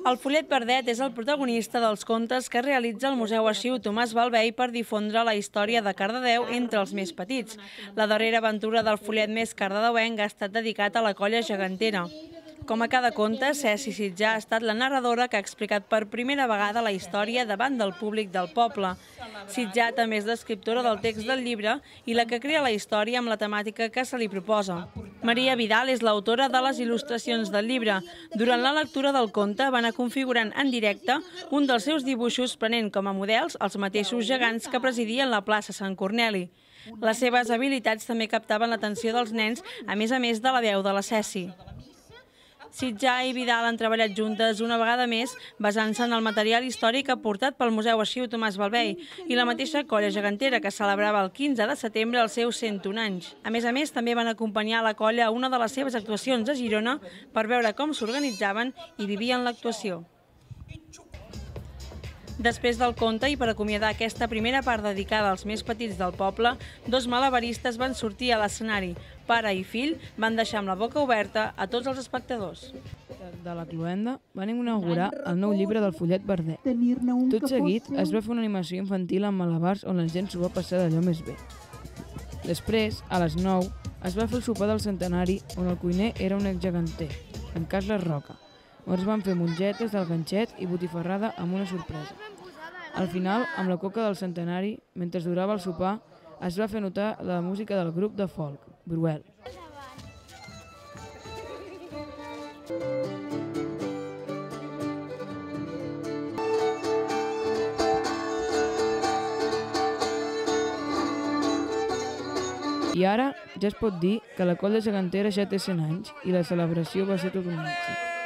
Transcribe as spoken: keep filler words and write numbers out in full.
El Follet Verdet és el protagonista dels contes que realitza el Museu Arxiu Tomàs Balvey per difondre la història de Cardedeu entre els més petits. La darrera aventura del Follet més cardedeuenc ha estat dedicat a la colla gegantera. Com a cada conte, Cessi Sitjà ha estat la narradora que ha explicat per primera vegada la història davant del públic del poble. Sitjà també és l'escriptora del text del llibre i la que crea la història amb la temàtica que se li proposa. Maria Vidal és l'autora de les il·lustracions del llibre. Durant la lectura del conte va anar configurant en directe un dels seus dibuixos prenent com a models els mateixos gegants que presidien la plaça Sant Corneli. Les seves habilitats també captaven l'atenció dels nens, a més a més de la veu de la Cessi. Sitjà i Vidal han treballat juntes una vegada més, basant-se en el material històric aportat pel Museu Arxiu Tomàs Balvey i la mateixa colla gegantera que celebrava el quinze de setembre els seus cent un anys. A més a més, també van acompanyar la colla a una de les seves actuacions a Girona per veure com s'organitzaven i vivien l'actuació. Després del conte i per acomiadar aquesta primera part dedicada als més petits del poble, dos malabaristes van sortir a l'escenari. Pare i fill van deixar amb la boca oberta a tots els espectadors. De la Cloenda van inaugurar el nou llibre del Follet Verdet. Tot seguit es va fer una animació infantil amb malabars on la gent s'ho va passar d'allò més bé. Després, a les nou, es va fer el sopar del centenari on el cuiner era un exgeganter, en Carles Roca. On es van fer mongetes del ganxet i botifarrada amb una sorpresa. Al final, amb la coca del centenari, mentre durava el sopar, es va fer notar la música del grup de folk, Bruel. I ara ja es pot dir que la colla gegantera ja té cent anys i la celebració va ser tot un èxit.